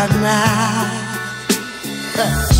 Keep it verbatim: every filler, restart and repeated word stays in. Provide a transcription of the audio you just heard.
at night.